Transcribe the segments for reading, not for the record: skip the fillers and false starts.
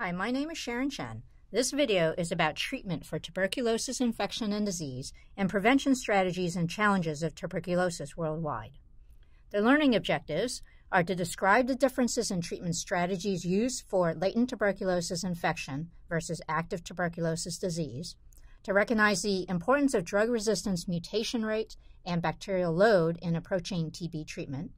Hi, my name is Sharon Chen. This video is about treatment for tuberculosis infection and disease and prevention strategies and challenges of tuberculosis worldwide. The learning objectives are to describe the differences in treatment strategies used for latent tuberculosis infection versus active tuberculosis disease, to recognize the importance of drug resistance mutation rate and bacterial load in approaching TB treatment,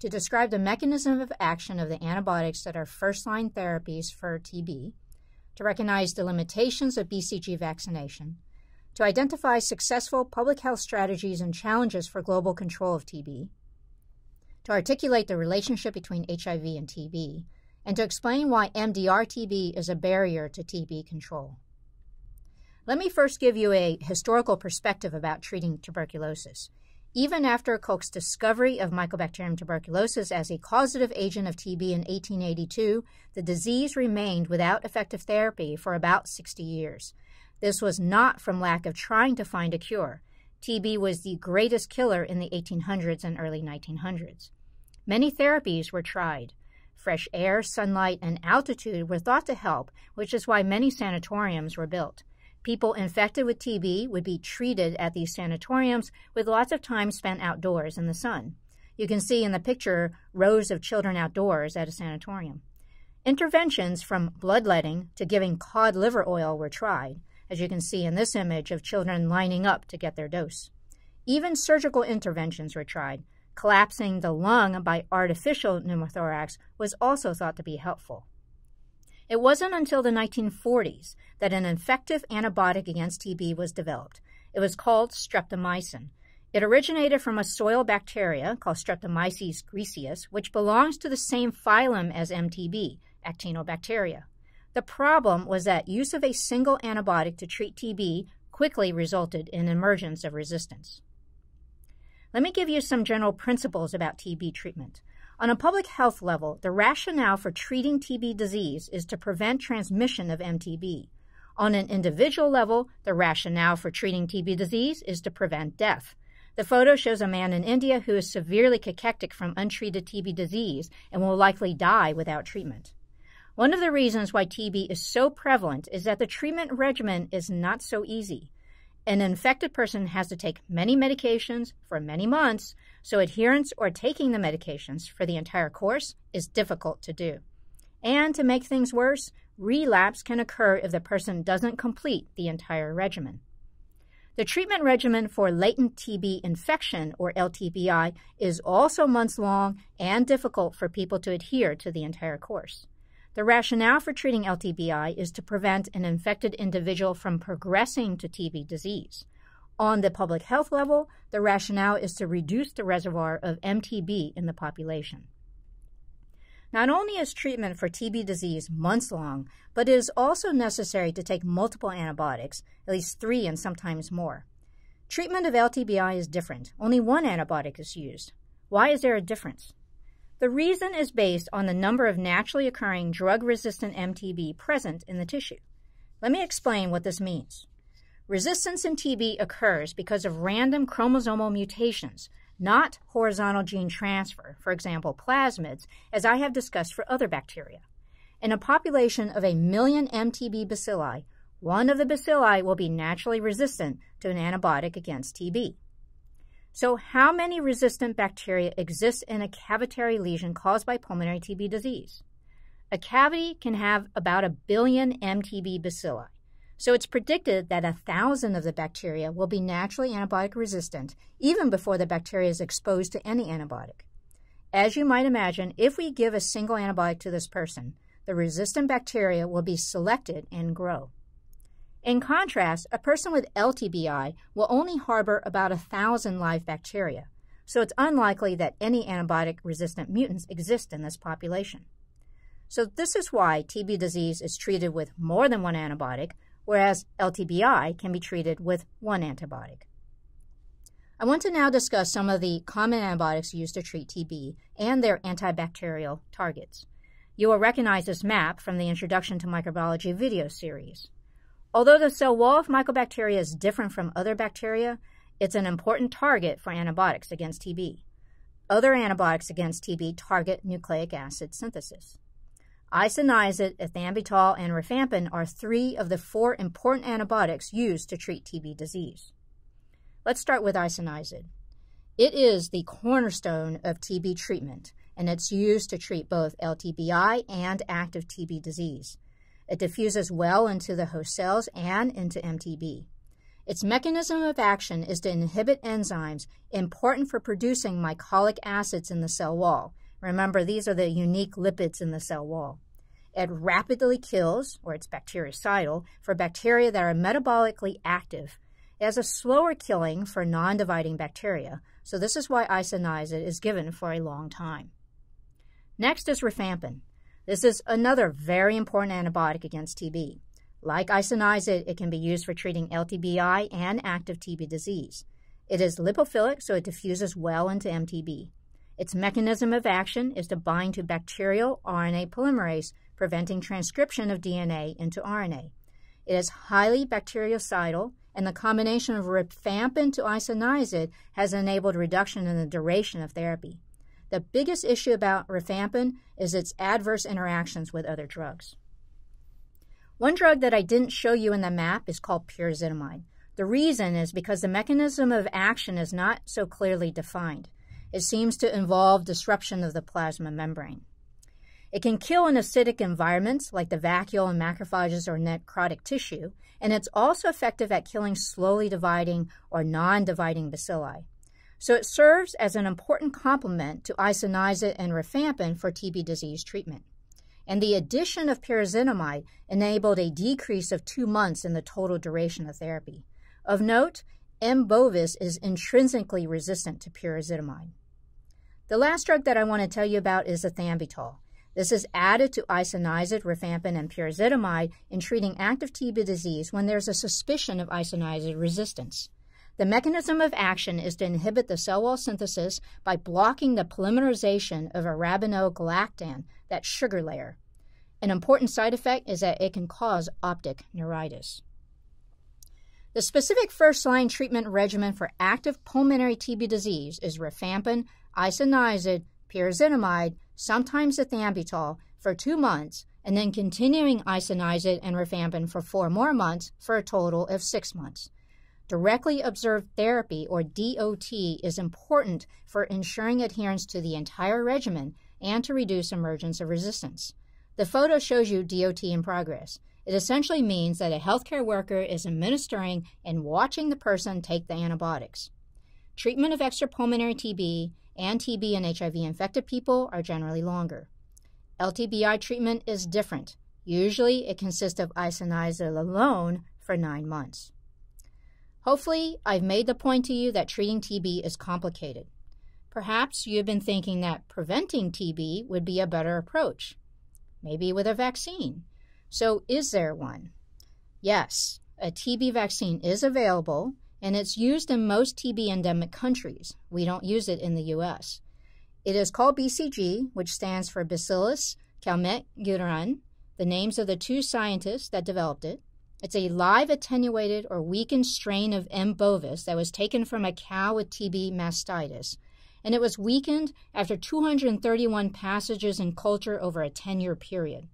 to describe the mechanism of action of the antibiotics that are first-line therapies for TB, to recognize the limitations of BCG vaccination, to identify successful public health strategies and challenges for global control of TB, to articulate the relationship between HIV and TB, and to explain why MDR-TB is a barrier to TB control. Let me first give you a historical perspective about treating tuberculosis. Even after Koch's discovery of Mycobacterium tuberculosis as a causative agent of TB in 1882, the disease remained without effective therapy for about 60 years. This was not from lack of trying to find a cure. TB was the greatest killer in the 1800s and early 1900s. Many therapies were tried. Fresh air, sunlight, and altitude were thought to help, which is why many sanatoriums were built. People infected with TB would be treated at these sanatoriums with lots of time spent outdoors in the sun. You can see in the picture rows of children outdoors at a sanatorium. Interventions from bloodletting to giving cod liver oil were tried, as you can see in this image of children lining up to get their dose. Even surgical interventions were tried. Collapsing the lung by artificial pneumothorax was also thought to be helpful. It wasn't until the 1940s that an effective antibiotic against TB was developed. It was called streptomycin. It originated from a soil bacteria called Streptomyces griseus, which belongs to the same phylum as MTB, actinobacteria. The problem was that use of a single antibiotic to treat TB quickly resulted in emergence of resistance. Let me give you some general principles about TB treatment. On a public health level, the rationale for treating TB disease is to prevent transmission of MTB. On an individual level, the rationale for treating TB disease is to prevent death. The photo shows a man in India who is severely cachectic from untreated TB disease and will likely die without treatment. One of the reasons why TB is so prevalent is that the treatment regimen is not so easy. An infected person has to take many medications for many months, so adherence or taking the medications for the entire course is difficult to do. And to make things worse, relapse can occur if the person doesn't complete the entire regimen. The treatment regimen for latent TB infection, or LTBI, is also months long and difficult for people to adhere to the entire course. The rationale for treating LTBI is to prevent an infected individual from progressing to TB disease. On the public health level, the rationale is to reduce the reservoir of MTB in the population. Not only is treatment for TB disease months long, but it is also necessary to take multiple antibiotics, at least 3 and sometimes more. Treatment of LTBI is different. Only one antibiotic is used. Why is there a difference? The reason is based on the number of naturally occurring drug-resistant MTB present in the tissue. Let me explain what this means. Resistance in TB occurs because of random chromosomal mutations, not horizontal gene transfer, for example, plasmids, as I have discussed for other bacteria. In a population of 1 million MTB bacilli, one of the bacilli will be naturally resistant to an antibiotic against TB. So how many resistant bacteria exist in a cavitary lesion caused by pulmonary TB disease? A cavity can have about 1 billion MTB bacilli. So it's predicted that 1,000 of the bacteria will be naturally antibiotic resistant even before the bacteria is exposed to any antibiotic. As you might imagine, if we give a single antibiotic to this person, the resistant bacteria will be selected and grow. In contrast, a person with LTBI will only harbor about 1,000 live bacteria, so it's unlikely that any antibiotic-resistant mutants exist in this population. So this is why TB disease is treated with more than one antibiotic, whereas LTBI can be treated with one antibiotic. I want to now discuss some of the common antibiotics used to treat TB and their antibacterial targets. You will recognize this map from the Introduction to Microbiology video series. Although the cell wall of mycobacteria is different from other bacteria, it's an important target for antibiotics against TB. Other antibiotics against TB target nucleic acid synthesis. Isoniazid, ethambutol, and rifampin are three of the four important antibiotics used to treat TB disease. Let's start with isoniazid. It is the cornerstone of TB treatment, and it's used to treat both LTBI and active TB disease. It diffuses well into the host cells and into MTB. Its mechanism of action is to inhibit enzymes important for producing mycolic acids in the cell wall. Remember, these are the unique lipids in the cell wall. It rapidly kills, or it's bactericidal, for bacteria that are metabolically active. It has a slower killing for non-dividing bacteria, so this is why isoniazid is given for a long time. Next is rifampin. This is another very important antibiotic against TB. Like isoniazid, it can be used for treating LTBI and active TB disease. It is lipophilic, so it diffuses well into MTB. Its mechanism of action is to bind to bacterial RNA polymerase, preventing transcription of DNA into RNA. It is highly bactericidal, and the combination of rifampin to isoniazid has enabled reduction in the duration of therapy. The biggest issue about rifampin is its adverse interactions with other drugs. One drug that I didn't show you in the map is called pyrazinamide. The reason is because the mechanism of action is not so clearly defined. It seems to involve disruption of the plasma membrane. It can kill in acidic environments like the vacuole and macrophages or necrotic tissue, and it's also effective at killing slowly dividing or non-dividing bacilli. So it serves as an important complement to isoniazid and rifampin for TB disease treatment. And the addition of pyrazinamide enabled a decrease of 2 months in the total duration of therapy. Of note, M. bovis is intrinsically resistant to pyrazinamide. The last drug that I want to tell you about is ethambutol. This is added to isoniazid, rifampin, and pyrazinamide in treating active TB disease when there's a suspicion of isoniazid resistance. The mechanism of action is to inhibit the cell wall synthesis by blocking the polymerization of arabinogalactan, that sugar layer. An important side effect is that it can cause optic neuritis. The specific first-line treatment regimen for active pulmonary TB disease is rifampin, isoniazid, pyrazinamide, sometimes ethambutol, for 2 months, and then continuing isoniazid and rifampin for 4 more months for a total of 6 months. Directly observed therapy, or DOT, is important for ensuring adherence to the entire regimen and to reduce emergence of resistance. The photo shows you DOT in progress. It essentially means that a healthcare worker is administering and watching the person take the antibiotics. Treatment of extrapulmonary TB and TB in HIV-infected people are generally longer. LTBI treatment is different. Usually, it consists of isoniazid alone for 9 months. Hopefully, I've made the point to you that treating TB is complicated. Perhaps you've been thinking that preventing TB would be a better approach, maybe with a vaccine. So is there one? Yes, a TB vaccine is available, and it's used in most TB endemic countries. We don't use it in the U.S. It is called BCG, which stands for Bacillus Calmette-Guérin, the names of the 2 scientists that developed it. It's a live attenuated or weakened strain of M. bovis that was taken from a cow with TB mastitis, and it was weakened after 231 passages in culture over a 10-year period.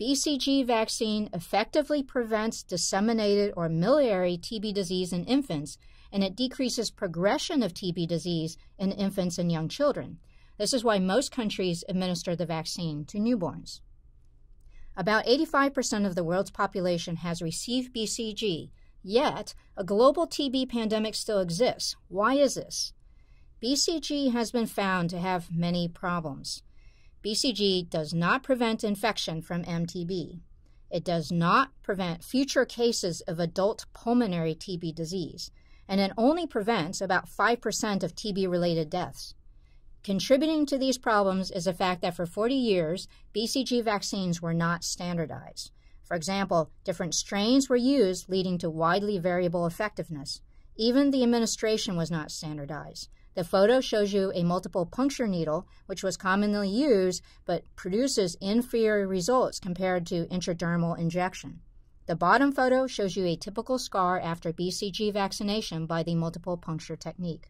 BCG vaccine effectively prevents disseminated or miliary TB disease in infants, and it decreases progression of TB disease in infants and young children. This is why most countries administer the vaccine to newborns. About 85% of the world's population has received BCG, yet a global TB pandemic still exists. Why is this? BCG has been found to have many problems. BCG does not prevent infection from MTB. It does not prevent future cases of adult pulmonary TB disease, and it only prevents about 5% of TB-related deaths. Contributing to these problems is the fact that for 40 years, BCG vaccines were not standardized. For example, different strains were used, leading to widely variable effectiveness. Even the administration was not standardized. The photo shows you a multiple puncture needle, which was commonly used but produces inferior results compared to intradermal injection. The bottom photo shows you a typical scar after BCG vaccination by the multiple puncture technique.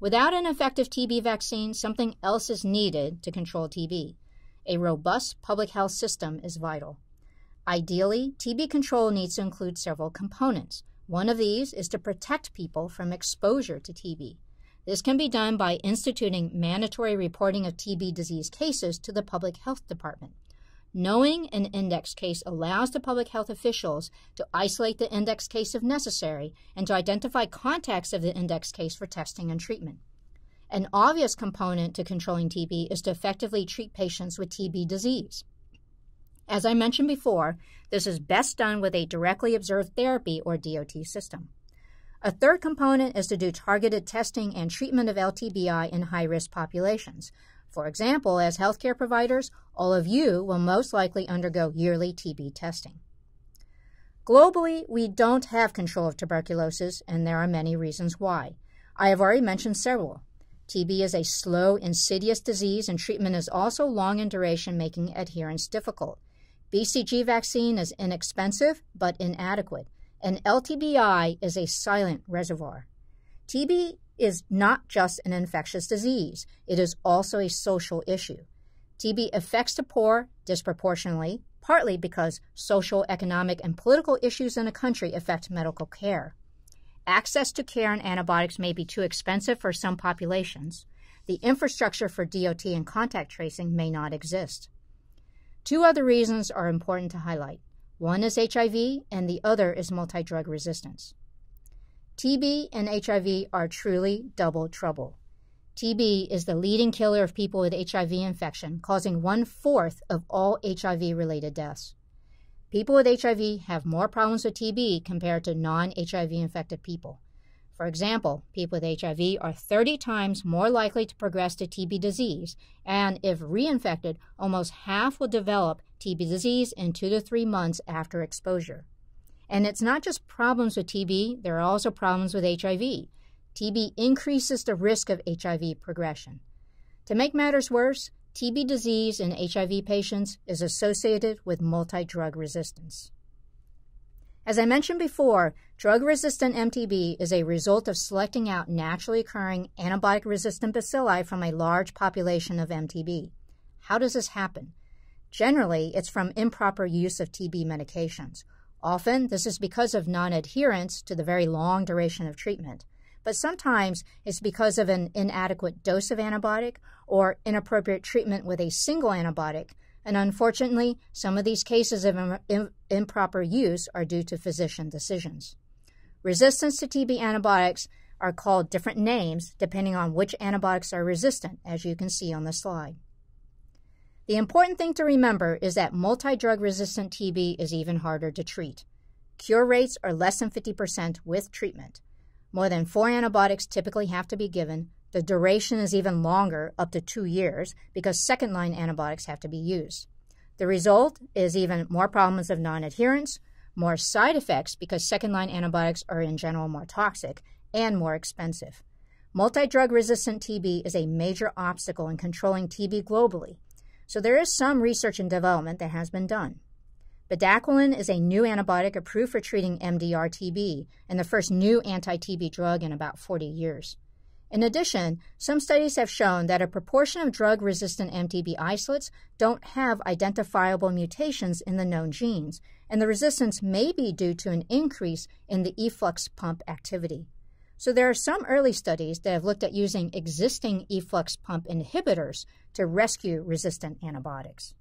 Without an effective TB vaccine, something else is needed to control TB. a robust public health system is vital. Ideally, TB control needs to include several components. One of these is to protect people from exposure to TB. This can be done by instituting mandatory reporting of TB disease cases to the Public Health Department. Knowing an index case allows the public health officials to isolate the index case if necessary and to identify contacts of the index case for testing and treatment. An obvious component to controlling TB is to effectively treat patients with TB disease. As I mentioned before, this is best done with a directly observed therapy or DOT system. A third component is to do targeted testing and treatment of LTBI in high-risk populations. For example, as healthcare providers, all of you will most likely undergo yearly TB testing. Globally, we don't have control of tuberculosis, and there are many reasons why. I have already mentioned several. TB is a slow, insidious disease, and treatment is also long in duration, making adherence difficult. BCG vaccine is inexpensive but inadequate, and LTBI is a silent reservoir. TB is not just an infectious disease. It is also a social issue. TB affects the poor disproportionately, partly because social, economic, and political issues in a country affect medical care. Access to care and antibiotics may be too expensive for some populations. The infrastructure for DOT and contact tracing may not exist. Two other reasons are important to highlight. One is HIV, and the other is multi-drug resistance. TB and HIV are truly double trouble. TB is the leading killer of people with HIV infection, causing 1/4 of all HIV-related deaths. People with HIV have more problems with TB compared to non-HIV-infected people. For example, people with HIV are 30 times more likely to progress to TB disease, and if reinfected, almost half will develop TB disease in 2 to 3 months after exposure. And it's not just problems with TB, there are also problems with HIV. TB increases the risk of HIV progression. To make matters worse, TB disease in HIV patients is associated with multi-drug resistance. As I mentioned before, drug-resistant MTB is a result of selecting out naturally occurring antibiotic-resistant bacilli from a large population of MTB. How does this happen? Generally, it's from improper use of TB medications. Often, this is because of non-adherence to the very long duration of treatment. But sometimes it's because of an inadequate dose of antibiotic or inappropriate treatment with a single antibiotic. And unfortunately, some of these cases of improper use are due to physician decisions. Resistance to TB antibiotics are called different names depending on which antibiotics are resistant, as you can see on the slide. The important thing to remember is that multi-drug resistant TB is even harder to treat. Cure rates are less than 50% with treatment. More than 4 antibiotics typically have to be given. The duration is even longer, up to 2 years, because second-line antibiotics have to be used. The result is even more problems of non-adherence, more side effects because second-line antibiotics are in general more toxic, and more expensive. Multi-drug resistant TB is a major obstacle in controlling TB globally, so there is some research and development that has been done. Bedaquiline is a new antibiotic approved for treating MDR-TB and the first new anti-TB drug in about 40 years. In addition, some studies have shown that a proportion of drug-resistant MTB isolates don't have identifiable mutations in the known genes, and the resistance may be due to an increase in the efflux pump activity. So there are some early studies that have looked at using existing efflux pump inhibitors to rescue resistant antibiotics.